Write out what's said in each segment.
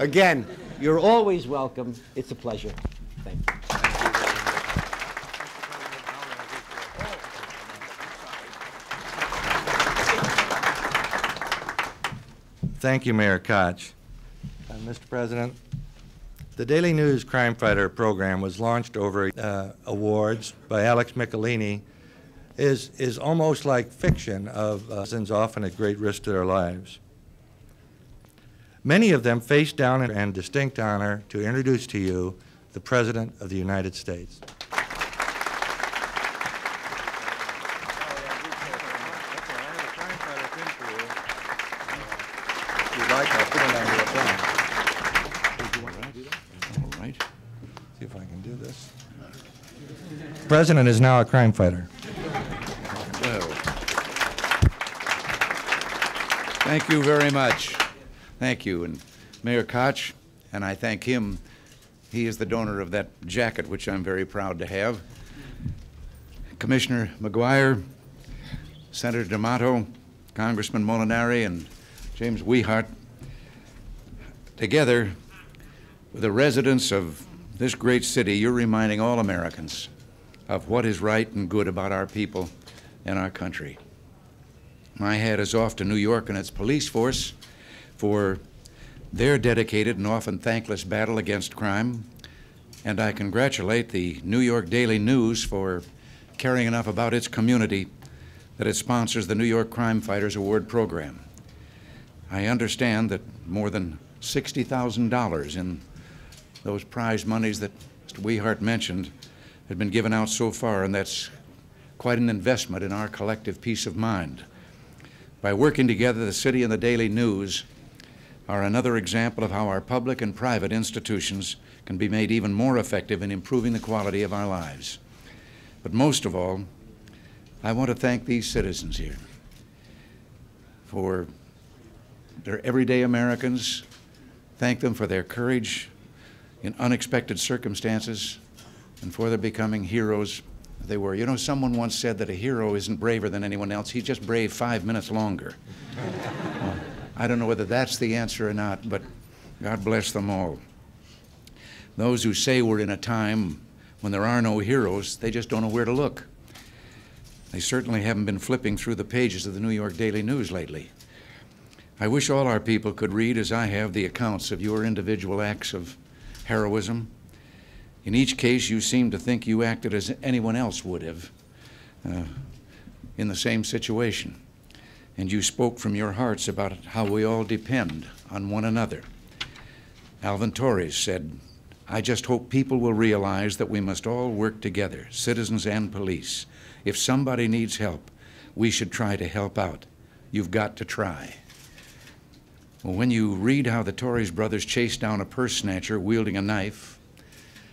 Again, you're always welcome. It's a pleasure. Thank you. Thank you, Mayor Koch. Mr. President, the Daily News Crime Fighter program was launched over awards by Alex Michelini. Is almost like fiction of citizens often at great risk to their lives. Many of them face down and distinct honor to introduce to you the President of the United States. See if I can do this. The President is now a crime fighter. Thank you very much. Thank you. And Mayor Koch, and I thank him. He is the donor of that jacket, which I'm very proud to have. Commissioner McGuire, Senator D'Amato, Congressman Molinari, and James Wieghart, together with the residents of this great city, you're reminding all Americans of what is right and good about our people and our country. My hat is off to New York and its police force for their dedicated and often thankless battle against crime. And I congratulate the New York Daily News for caring enough about its community that it sponsors the New York Crime Fighters Award program. I understand that more than $60,000 in those prize monies that Mr. Wieghart mentioned had been given out so far, and that's quite an investment in our collective peace of mind. By working together, the city and the Daily News are another example of how our public and private institutions can be made even more effective in improving the quality of our lives. But most of all, I want to thank these citizens here for their everyday Americans, thank them for their courage in unexpected circumstances and for their becoming heroes. They were. You know, someone once said that a hero isn't braver than anyone else. He's just brave 5 minutes longer. I don't know whether that's the answer or not, but God bless them all. Those who say we're in a time when there are no heroes, they just don't know where to look. They certainly haven't been flipping through the pages of the New York Daily News lately. I wish all our people could read, as I have, the accounts of your individual acts of heroism. In each case, you seem to think you acted as anyone else would have in the same situation. And you spoke from your hearts about how we all depend on one another. Alvin Torres said, "I just hope people will realize that we must all work together, citizens and police. If somebody needs help, we should try to help out. You've got to try." Well, when you read how the Torres brothers chased down a purse snatcher wielding a knife,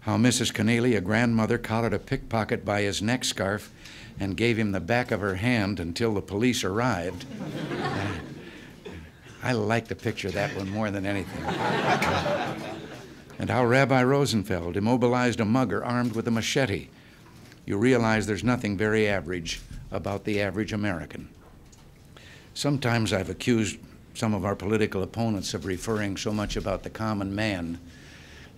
how Mrs. Keneally, a grandmother, collared a pickpocket by his neck scarf and gave him the back of her hand until the police arrived. I like to picture that one more than anything. And how Rabbi Rosenfeld immobilized a mugger armed with a machete. You realize there's nothing very average about the average American. Sometimes I've accused some of our political opponents of referring so much about the common man,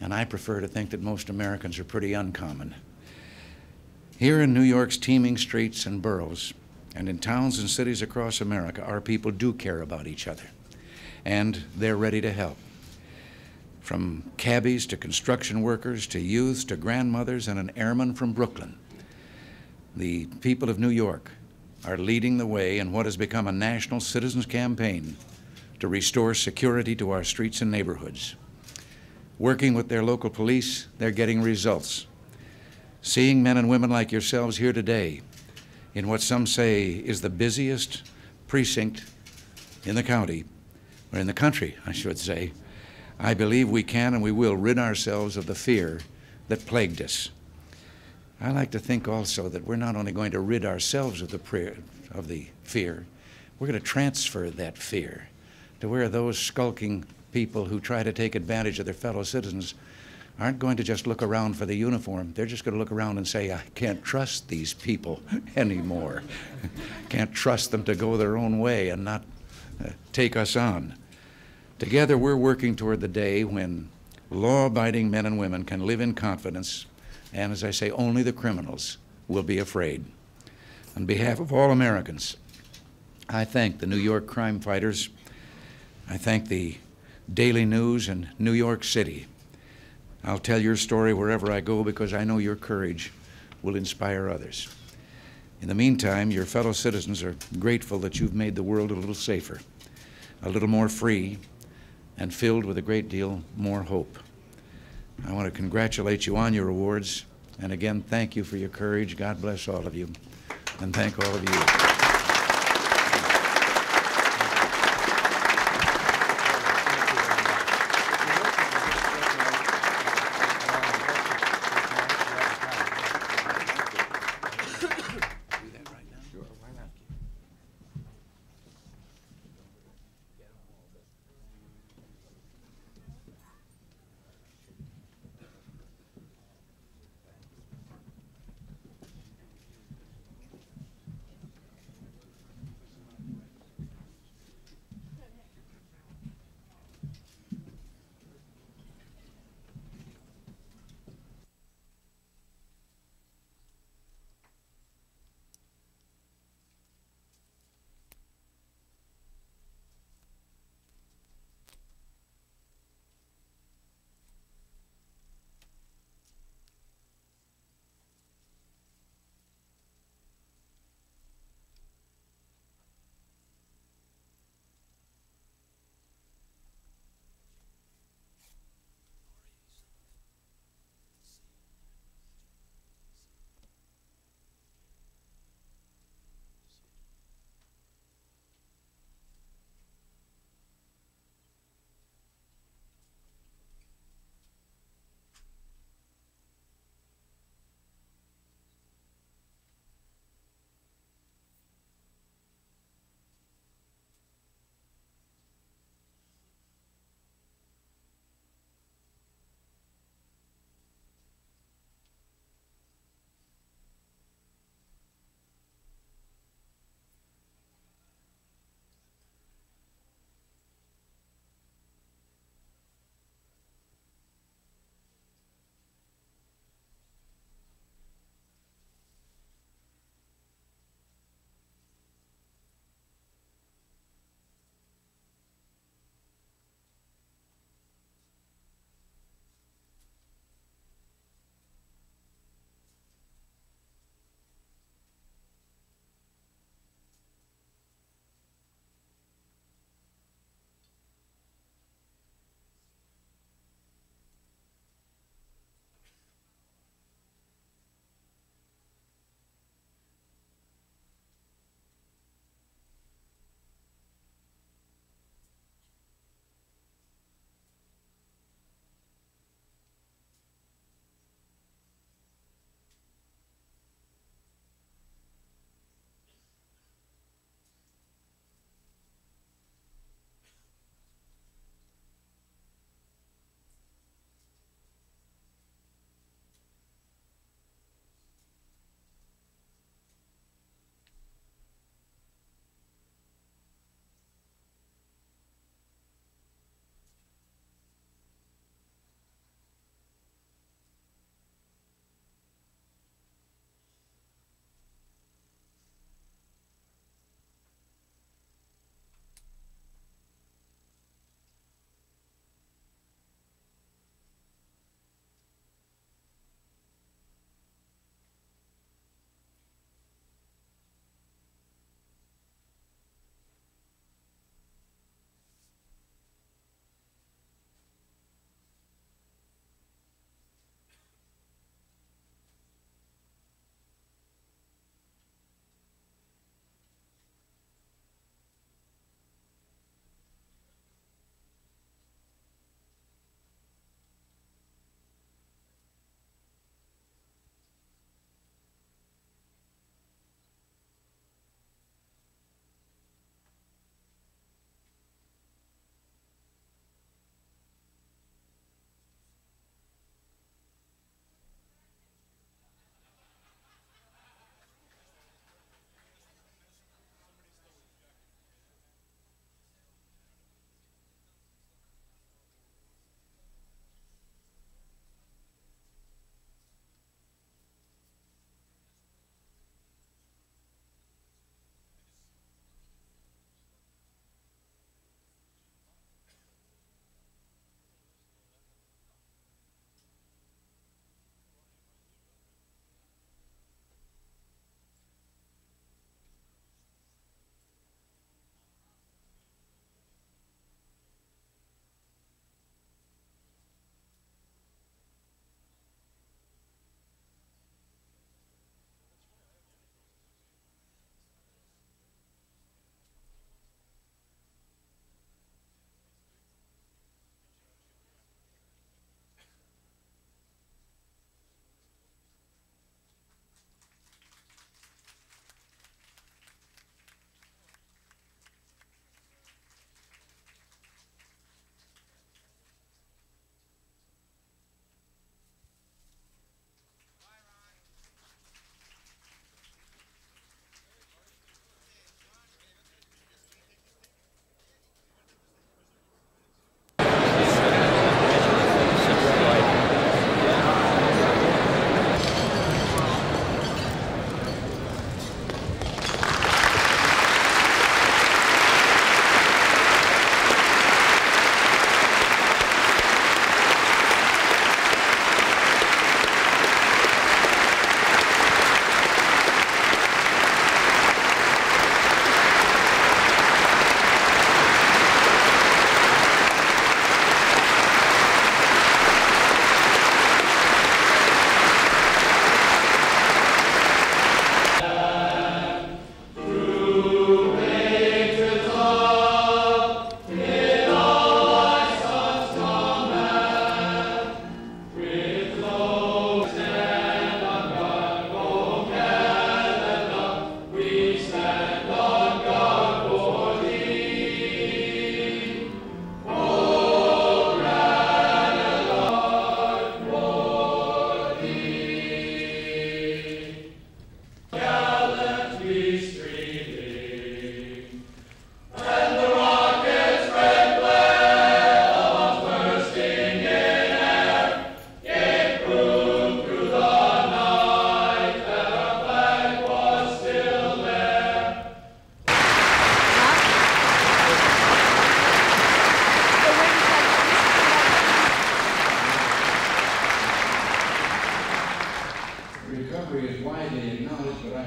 and I prefer to think that most Americans are pretty uncommon. Here in New York's teeming streets and boroughs, and in towns and cities across America, our people do care about each other, and they're ready to help. From cabbies to construction workers to youths to grandmothers and an airman from Brooklyn, the people of New York are leading the way in what has become a national citizens' campaign to restore security to our streets and neighborhoods. Working with their local police, they're getting results. Seeing men and women like yourselves here today in what some say is the busiest precinct in the county, or in the country, I should say, I believe we can and we will rid ourselves of the fear that plagued us. I like to think also that we're not only going to rid ourselves of the fear, we're going to transfer that fear to where those skulking people who try to take advantage of their fellow citizens aren't going to just look around for the uniform. They're just going to look around and say, I can't trust these people anymore. Can't trust them to go their own way and not take us on. Together, we're working toward the day when law-abiding men and women can live in confidence, and as I say, only the criminals will be afraid. On behalf of all Americans, I thank the New York crime fighters. I thank the Daily News and New York City. I'll tell your story wherever I go because I know your courage will inspire others. In the meantime, your fellow citizens are grateful that you've made the world a little safer, a little more free, and filled with a great deal more hope. I want to congratulate you on your awards, and again, thank you for your courage. God bless all of you, and thank all of you.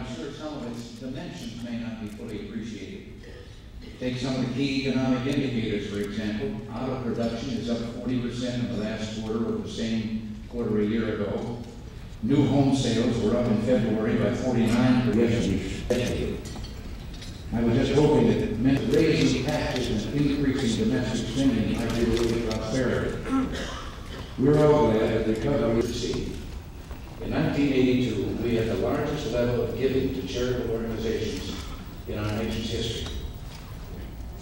I'm sure some of its dimensions may not be fully appreciated. Take some of the key economic indicators, for example. Auto production is up 40% in the last quarter over the same quarter a year ago. New home sales were up in February by 49%. I was just hoping that it meant raising taxes and increasing domestic spending might be a little bit prosperity. We're all glad that the recovery received. In 1982, we had the largest level of giving to charitable organizations in our nation's history.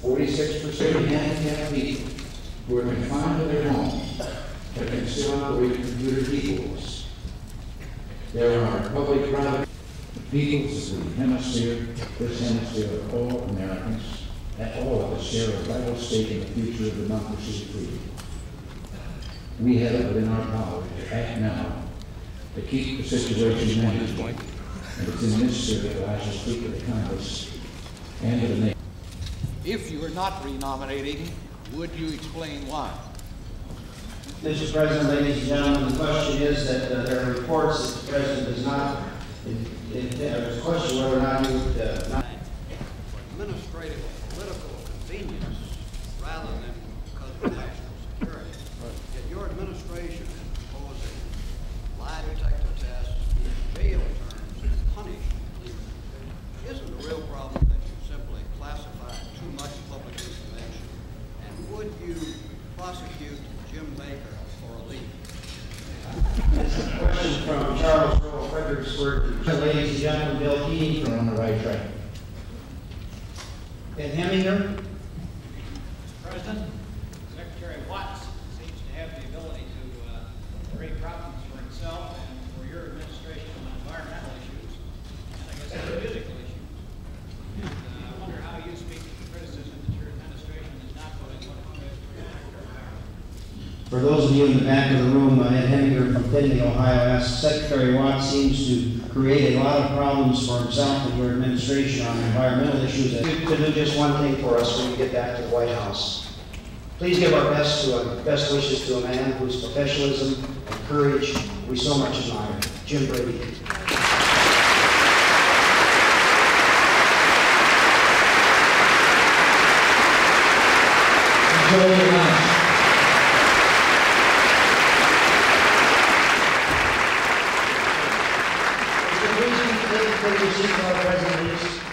46% of handicapped people who are confined to their homes but can still operate computer equals. There are public-private peoples in the hemisphere, this hemisphere of all Americans, and all of us share a vital stake in the future of democracy and freedom. We have it within our power to act now to keep the situation manageable, and it's in this spirit that I shall speak to the Congress and to the nation. If you are not renominating, would you explain why? Mr. President, ladies and gentlemen, the question is that there are reports that the President does not. There's a question whether or not he would not. Administrative political convenience rather than because of national security. Yet your administration is proposing lie detector tests, jail terms, and punish leaders. Isn't the real problem that you simply classify too much public information? And would you prosecute Jim Baker for a leak? This is a question from Charles Fredericksburg. Ladies and gentlemen, Bill Keen. You're on the right track. Ed Henninger. President, Secretary Watt seems to have the ability to create problems for himself and for your administration on environmental issues, and I guess political issues. And I wonder how you speak to the criticism that your administration is not going to environment. For those of you in the back of the room, Ed Henninger from Pitney, Ohio, asks, Secretary Watt seems to create a lot of problems for himself and your administration on environmental issues. You could do just one thing for us when you get back to the White House. Please give our best wishes to a man whose professionalism and courage we so much admire, Jim Brady. President, please.